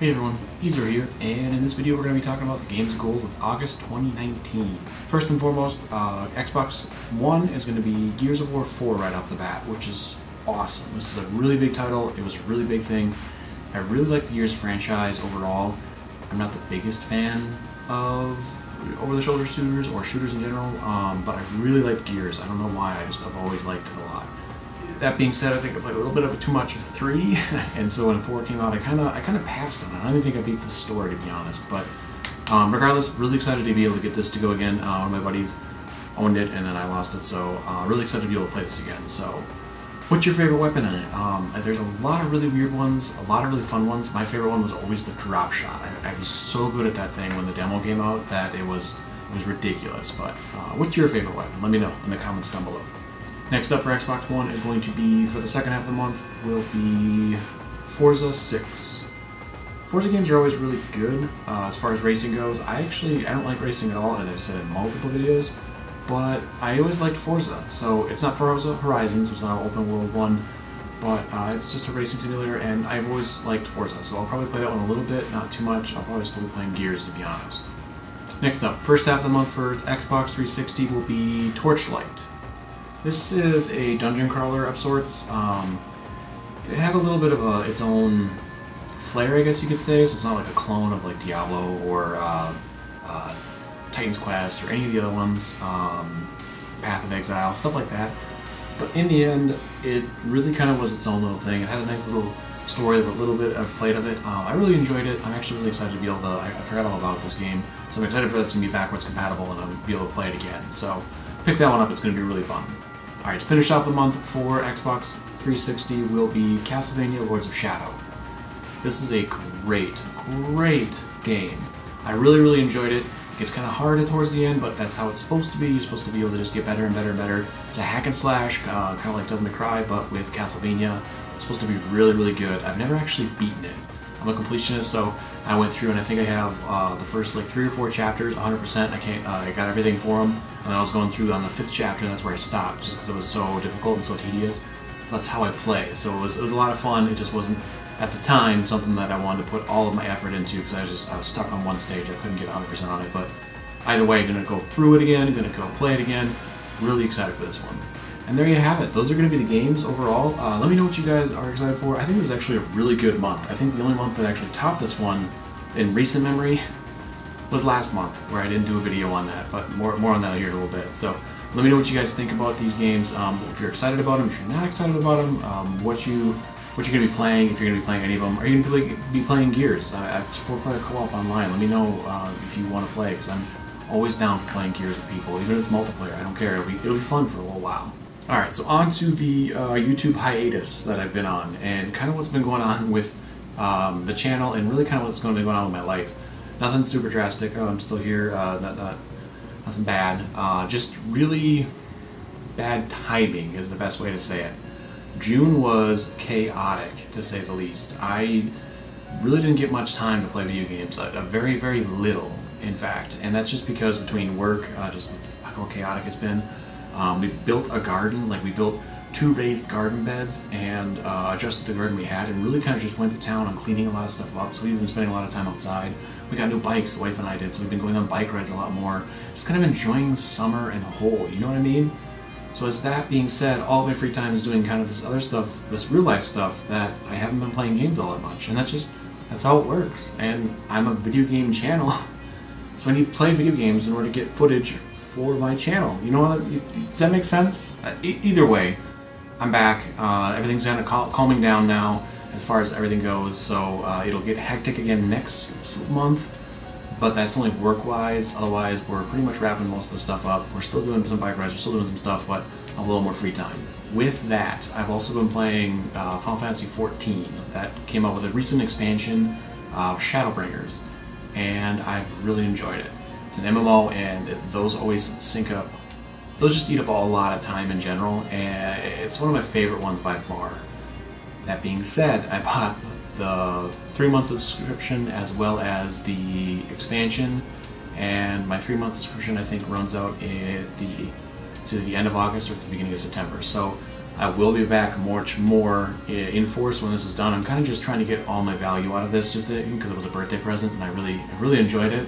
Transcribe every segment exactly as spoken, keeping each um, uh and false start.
Hey everyone, Eezore here, and in this video we're going to be talking about the games of gold with August twenty nineteen. First and foremost, uh, Xbox One is going to be Gears of War four right off the bat, which is awesome. This is a really big title, it was a really big thing. I really like the Gears franchise overall. I'm not the biggest fan of over-the-shoulder shooters or shooters in general, um, but I really like Gears. I don't know why, I just, I've always liked it a lot. That being said, I think I played a little bit of a too much of three, and so when four came out, I kind of I kind of passed on it. I don't even think I beat the story, to be honest. But um, regardless, really excited to be able to get this to go again. Uh, one of my buddies owned it, and then I lost it, so uh, really excited to be able to play this again. So, what's your favorite weapon in it? Um, there's a lot of really weird ones, a lot of really fun ones. My favorite one was always the drop shot. I, I was so good at that thing when the demo came out that it was it was ridiculous. But uh, what's your favorite weapon? Let me know in the comments down below. Next up for Xbox One is going to be, for the second half of the month, will be Forza six. Forza games are always really good uh, as far as racing goes. I actually, I don't like racing at all, as I've said in multiple videos, but I always liked Forza. So it's not Forza Horizon, so it's not an open world one, but uh, it's just a racing simulator, and I've always liked Forza, so I'll probably play that one a little bit, not too much. I'll probably still be playing Gears, to be honest. Next up, first half of the month for Xbox three sixty will be Torchlight. This is a dungeon crawler of sorts. Um, it had a little bit of a, its own flair, I guess you could say, so it's not like a clone of like Diablo or uh, uh, Titan's Quest or any of the other ones, um, Path of Exile, stuff like that. But in the end, it really kind of was its own little thing. It had a nice little story, but a little bit I've played of it. Um, I really enjoyed it. I'm actually really excited to be able to, I, I forgot all about this game, so I'm excited for that to be backwards compatible and I'll be able to play it again. So pick that one up, it's going to be really fun. Alright, to finish off the month for Xbox three sixty will be Castlevania Lords of Shadow. This is a great, great game. I really, really enjoyed it. It gets kind of hard towards the end, but that's how it's supposed to be. You're supposed to be able to just get better and better and better. It's a hack and slash, uh, kind of like Devil May Cry, but with Castlevania. It's supposed to be really, really good. I've never actually beaten it. I'm a completionist, so I went through and I think I have uh, the first like three or four chapters, one hundred percent. I can't, uh, I got everything for them. And I was going through on the fifth chapter, and that's where I stopped, just because it was so difficult and so tedious. That's how I play, so it was, it was a lot of fun. It just wasn't, at the time, something that I wanted to put all of my effort into, because I was just I was stuck on one stage. I couldn't get one hundred percent on it, but either way, I'm going to go through it again, I'm going to go play it again. Really excited for this one. And there you have it. Those are going to be the games overall. Uh, let me know what you guys are excited for. I think this is actually a really good month. I think the only month that actually topped this one in recent memory was last month, where I didn't do a video on that, but more, more on that here in a little bit. So let me know what you guys think about these games, um, if you're excited about them, if you're not excited about them, um, what, you, what you're going to be playing, if you're going to be playing any of them. Are you going to be playing Gears? Uh, it's four player co-op online. Let me know uh, if you want to play, because I'm always down for playing Gears with people, even if it's multiplayer. I don't care. It'll be, it'll be fun for a little while. Alright, so on to the uh, YouTube hiatus that I've been on, and kind of what's been going on with um, the channel, and really kind of what's going to be going on with my life. Nothing super drastic. Oh, I'm still here. Uh, not, not, nothing bad. Uh, just really bad timing is the best way to say it. June was chaotic, to say the least. I really didn't get much time to play video games. A, a very, very little, in fact. And that's just because between work, uh, just how chaotic it's been. Um, we built a garden. Like, we built two raised garden beds and uh, adjusted the garden we had, and really kind of just went to town on cleaning a lot of stuff up. So we've been spending a lot of time outside. We got new bikes, the wife and I did, so we've been going on bike rides a lot more. Just kind of enjoying the summer and whole, you know what I mean? So as that being said, all my free time is doing kind of this other stuff, this real life stuff, that I haven't been playing games all that much. And that's just, that's how it works. And I'm a video game channel, so I need to play video games in order to get footage for my channel. You know what, does that make sense? E either way, I'm back. Uh, everything's kind of cal calming down now, as far as everything goes, so uh, it'll get hectic again next month, but that's only work-wise. Otherwise, we're pretty much wrapping most of the stuff up. We're still doing some bike rides, we're still doing some stuff, but a little more free time. With that, I've also been playing uh, Final Fantasy fourteen. That came out with a recent expansion, uh, Shadowbringers, and I've really enjoyed it. It's an M M O, and it, those always sync up. Those just eat up a lot of time in general, and it's one of my favorite ones by far. That being said, I bought the three month subscription as well as the expansion, and my three month subscription I think runs out at the, to the end of August or the beginning of September. So I will be back much more in force when this is done. I'm kind of just trying to get all my value out of this, just because it was a birthday present, and I really, I really enjoyed it.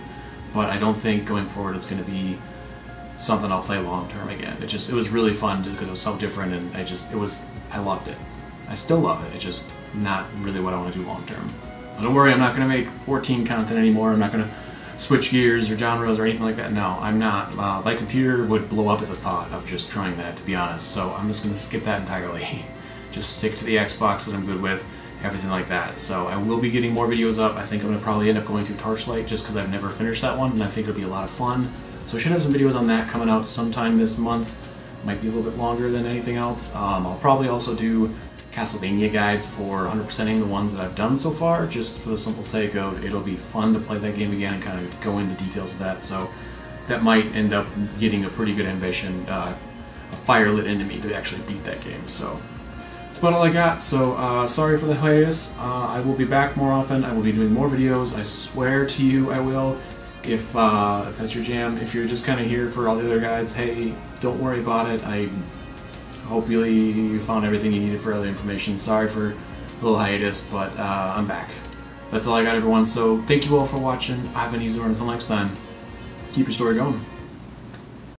But I don't think going forward it's going to be something I'll play long term again. It just, it was really fun because it was so different, and I just, it was, I loved it. I still love it. It's just not really what I want to do long term. But don't worry, I'm not going to make fourteen content anymore. I'm not going to switch gears or genres or anything like that. No, I'm not. Uh, my computer would blow up at the thought of just trying that, to be honest. So I'm just going to skip that entirely. Just stick to the Xbox that I'm good with, everything like that. So I will be getting more videos up. I think I'm going to probably end up going to Torchlight just because I've never finished that one, and I think it'll be a lot of fun. So I should have some videos on that coming out sometime this month. Might be a little bit longer than anything else. Um, I'll probably also do Castlevania guides for one hundred percenting the ones that I've done so far, just for the simple sake of it'll be fun to play that game again and kind of go into details of that. So that might end up getting a pretty good ambition, uh, a fire lit into me to actually beat that game. So that's about all I got. So uh, sorry for the hiatus. Uh, I will be back more often. I will be doing more videos. I swear to you I will. If, uh, if that's your jam, if you're just kind of here for all the other guides, hey, don't worry about it. I Hopefully you found everything you needed for other information. Sorry for a little hiatus, but uh, I'm back. That's all I got, everyone. So thank you all for watching. I've been Eezore. Until next time, keep your story going.